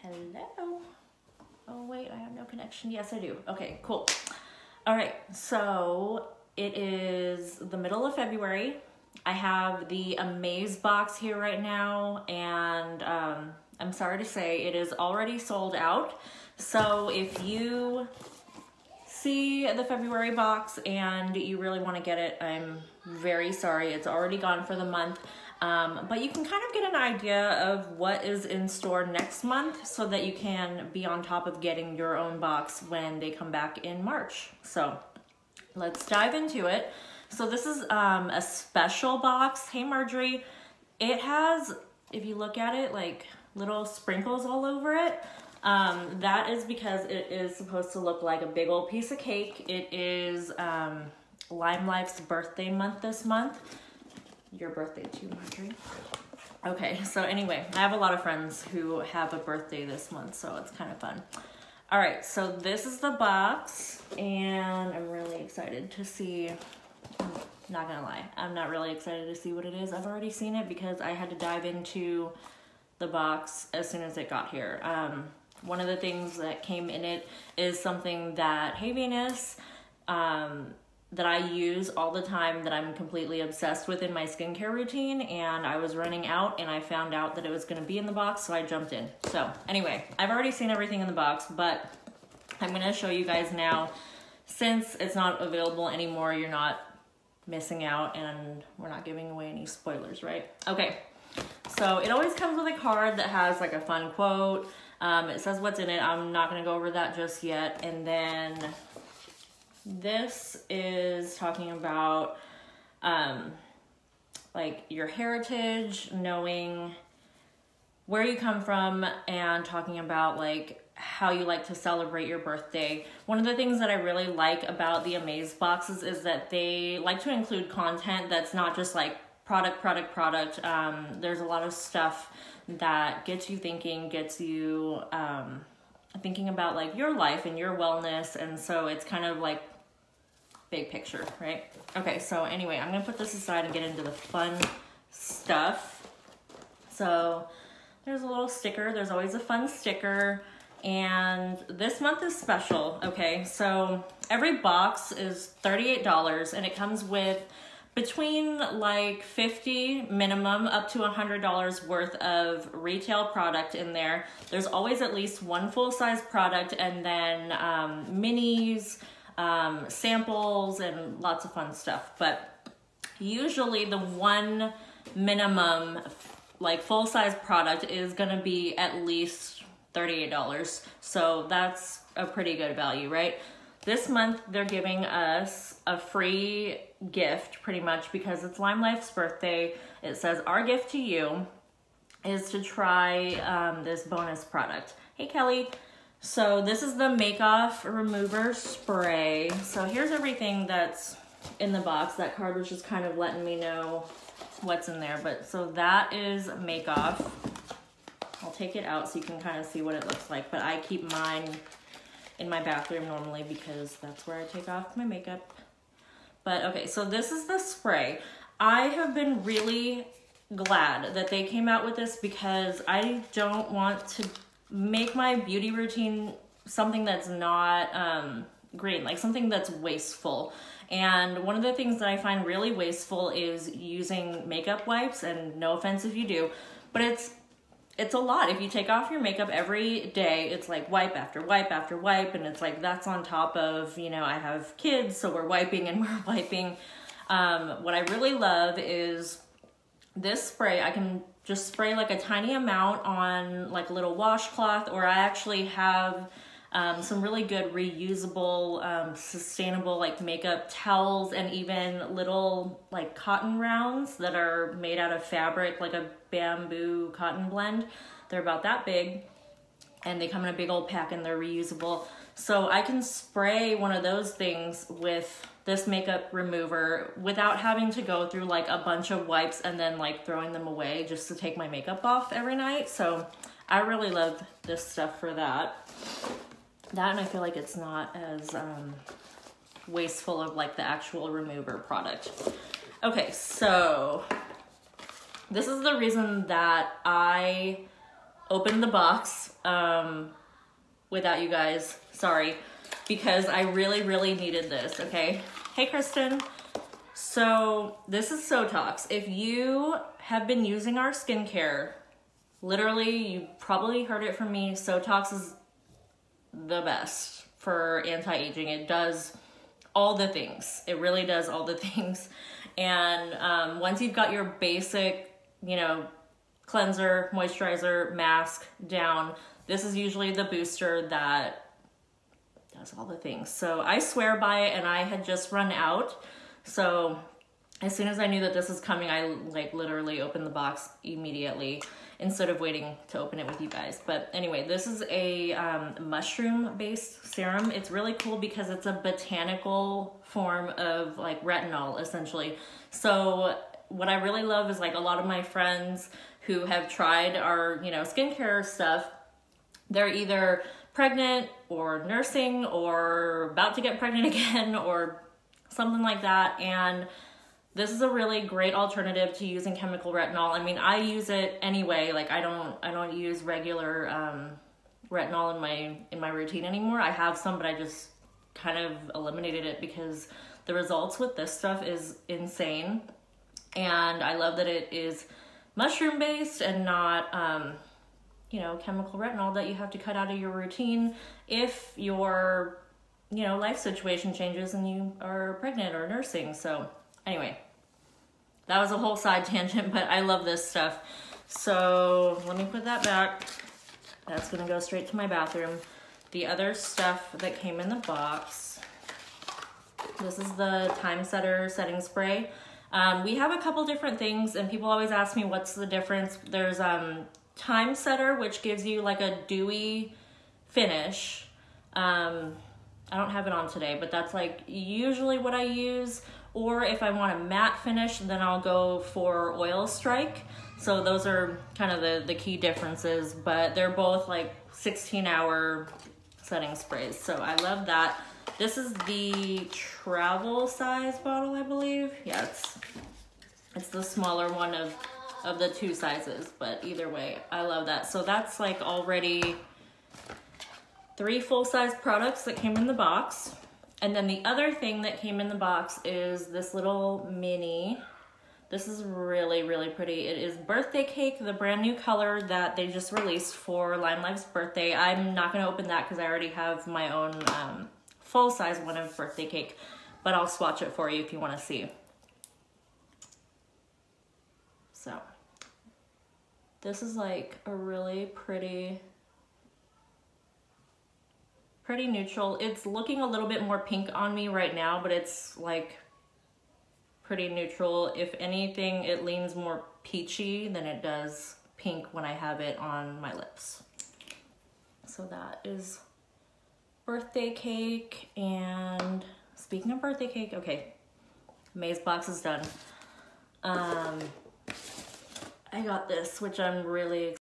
Hello. Oh wait, I have no connection. Yes, I do. Okay, cool. All right, so it is the middle of February. I have the AmazeBox here right now, and I'm sorry to say it is already sold out. So if you see the February box and you really want to get it, I'm very sorry. It's already gone for the month. But you can kind of get an idea of what is in store next month so that you can be on top of getting your own box when they come back in March. So let's dive into it. So this is a special box. Hey, Marjorie. It has, if you look at it, like little sprinkles all over it. That is because it is supposed to look like a big old piece of cake. It is Limelife's birthday month this month. Your birthday too, Marjorie. Okay, so anyway, I have a lot of friends who have a birthday this month, so it's kind of fun. All right, so this is the box, and I'm really excited to see, I'm not gonna lie, I'm not really excited to see what it is. I've already seen it because I had to dive into the box as soon as it got here. One of the things that came in it is something that, hey Venus, that I use all the time, that I'm completely obsessed with in my skincare routine, and I was running out and I found out that it was gonna be in the box, so I jumped in. So anyway, I've already seen everything in the box, but I'm gonna show you guys now. Since it's not available anymore, you're not missing out and we're not giving away any spoilers, right? Okay, so it always comes with a card that has like a fun quote. It says what's in it. I'm not gonna go over that just yet. And then this is talking about like your heritage, knowing where you come from, and talking about like how you like to celebrate your birthday. One of the things that I really like about the Amaze boxes is that they like to include content that's not just like product. There's a lot of stuff that gets you thinking, gets you thinking about like your life and your wellness, and so it's kind of like big picture, right? Okay, so anyway, I'm gonna put this aside and get into the fun stuff. So there's a little sticker, there's always a fun sticker, and this month is special. Okay, so every box is $38 and it comes with between like $50 minimum up to $100 worth of retail product in there. There's always at least one full-size product, and then minis, samples, and lots of fun stuff. But usually the one minimum like full-size product is gonna be at least $38. So that's a pretty good value, right? This month they're giving us a free gift pretty much because it's Limelife's birthday. It says our gift to you is to try this bonus product. Hey Kelly. So this is the Make-Off Remover Spray. So here's everything that's in the box. That card was just kind of letting me know what's in there. But so that is Make-Off. I'll take it out so you can kind of see what it looks like. But I keep mine in my bathroom normally because that's where I take off my makeup. But okay, so this is the spray. I have been really glad that they came out with this because I don't want to make my beauty routine something that's not green, like something that's wasteful. And one of the things that I find really wasteful is using makeup wipes, and no offense if you do, but it's a lot. If you take off your makeup every day, it's like wipe after wipe after wipe, and it's like that's on top of, you know, I have kids, so we're wiping and we're wiping. What I really love is this spray. I can just spray like a tiny amount on like a little washcloth, or I actually have some really good reusable, sustainable like makeup towels, and even little like cotton rounds that are made out of fabric, like a bamboo cotton blend. They're about that big and they come in a big old pack and they're reusable. So I can spray one of those things with this makeup remover without having to go through like a bunch of wipes and then like throwing them away just to take my makeup off every night. So I really love this stuff for that. That, and I feel like it's not as wasteful of like the actual remover product. Okay, so this is the reason that I opened the box without you guys, sorry, because I really needed this, okay? Hey, Kristen. So this is Sotox. If you have been using our skincare, literally, you probably heard it from me, Sotox is the best for anti-aging. It does all the things. It really does all the things. And once you've got your basic, you know, cleanser, moisturizer, mask down, this is usually the booster that does all the things. So I swear by it, and I had just run out. So as soon as I knew that this was coming, I like literally opened the box immediately instead of waiting to open it with you guys. But anyway, this is a mushroom-based serum. It's really cool because it's a botanical form of like retinol, essentially. So what I really love is like a lot of my friends who have tried our, you know, skincare stuff, they're either pregnant or nursing or about to get pregnant again or something like that. And this is a really great alternative to using chemical retinol. I mean, I use it anyway. Like I don't use regular retinol in my routine anymore. I have some, but I just kind of eliminated it because the results with this stuff is insane. And I love that it is mushroom based and not, you know, chemical retinol that you have to cut out of your routine if your, you know, life situation changes and you are pregnant or nursing. So anyway, that was a whole side tangent, but I love this stuff. So let me put that back. That's gonna go straight to my bathroom. The other stuff that came in the box, this is the Time Setter setting spray. We have a couple different things, and people always ask me what's the difference. There's Time Setter, which gives you like a dewy finish. I don't have it on today, but that's like usually what I use. Or if I want a matte finish, then I'll go for Oil Strike. So those are kind of the key differences, but they're both like 16-hour setting sprays. So I love that. This is the travel size bottle, I believe. Yeah, it's the smaller one of the two sizes, but either way, I love that. So that's like already 3 full-size products that came in the box. And then the other thing that came in the box is this little mini. This is really pretty. It is Birthday Cake, the brand new color that they just released for Limelife's birthday. I'm not gonna open that because I already have my own full-size one of Birthday Cake, but I'll swatch it for you if you wanna see. So, this is like a really pretty neutral. It's looking a little bit more pink on me right now, but it's like pretty neutral. If anything, it leans more peachy than it does pink when I have it on my lips. So that is Birthday Cake. And speaking of Birthday Cake, okay, AmazeBox is done. I got this, which I'm really excited